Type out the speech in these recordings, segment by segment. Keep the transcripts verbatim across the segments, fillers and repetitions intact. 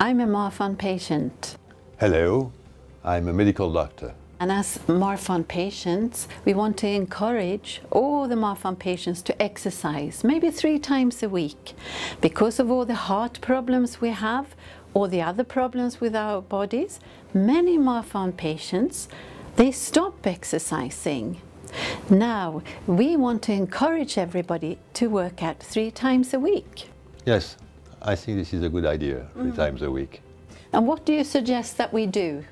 I'm a Marfan patient. Hello, I'm a medical doctor. And as Marfan patients, we want to encourage all the Marfan patients to exercise, maybe three times a week. Because of all the heart problems we have, all the other problems with our bodies, many Marfan patients, they stop exercising. Now, we want to encourage everybody to work out three times a week. Yes, I think this is a good idea, three mm. times a week. And what do you suggest that we do?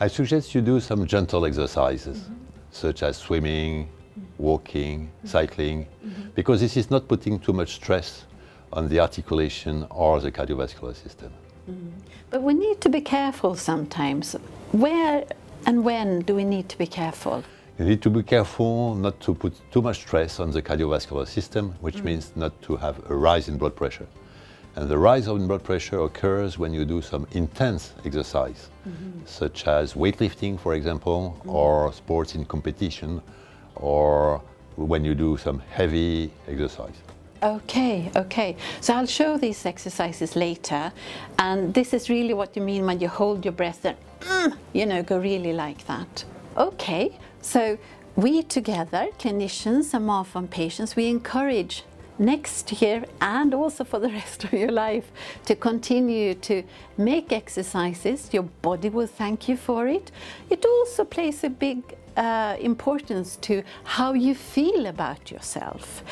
I suggest you do some gentle exercises, mm-hmm. such as swimming, walking, mm-hmm. cycling, mm-hmm. because this is not putting too much stress on the articulation or the cardiovascular system. Mm-hmm. But we need to be careful sometimes. Where and when do we need to be careful? You need to be careful not to put too much stress on the cardiovascular system, which mm-hmm. means not to have a rise in blood pressure. And the rise of blood pressure occurs when you do some intense exercise, mm-hmm. such as weightlifting, for example, mm-hmm. or sports in competition, or when you do some heavy exercise. Okay, okay. So I'll show these exercises later. And this is really what you mean when you hold your breath and, mm, you know, go really like that. Okay, so we together, clinicians and Marfan patients, we encourage next year and also for the rest of your life to continue to make exercises. Your body will thank you for it. It also plays a big uh, importance to how you feel about yourself.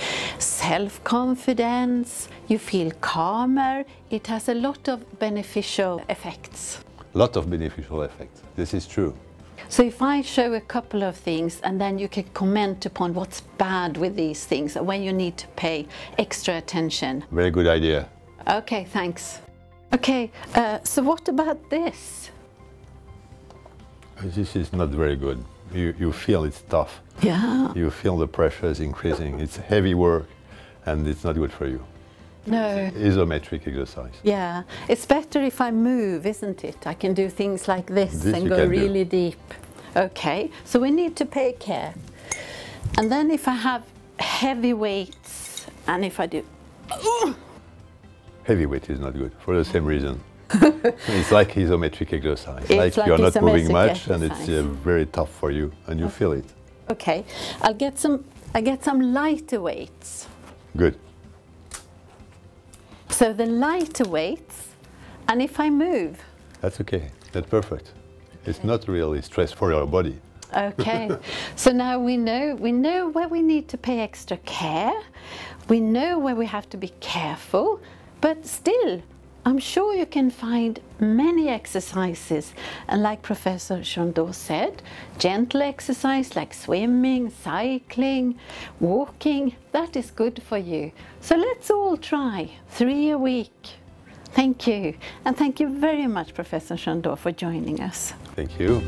Self-confidence, you feel calmer. It has a lot of beneficial effects. A lot of beneficial effects, this is true. So if I show a couple of things and then you can comment upon what's bad with these things and when you need to pay extra attention. Very good idea. Okay, thanks. Okay, uh, so what about this? This is not very good. You, you feel it's tough. Yeah. You feel the pressure is increasing. It's heavy work and it's not good for you. No. Isometric exercise. Yeah, it's better if I move, isn't it? I can do things like this, this and go really do. deep. Okay, so we need to pay care. And then if I have heavy weights, and if I do... Heavy weight is not good, for the same reason. It's like isometric exercise. It's like, like you're not moving much exercise. And it's uh, very tough for you, and you okay. feel it. Okay, I'll get some, I'll get some lighter weights. Good. So the lighter weights, and if I move? That's okay, that's perfect. Okay. It's not really stress for your body. Okay, so now we know, we know where we need to pay extra care, we know where we have to be careful, but still, I'm sure you can find many exercises. And like Professor Jondeau said, gentle exercise like swimming, cycling, walking, that is good for you. So let's all try three a week. Thank you. And thank you very much, Professor Jondeau, for joining us. Thank you.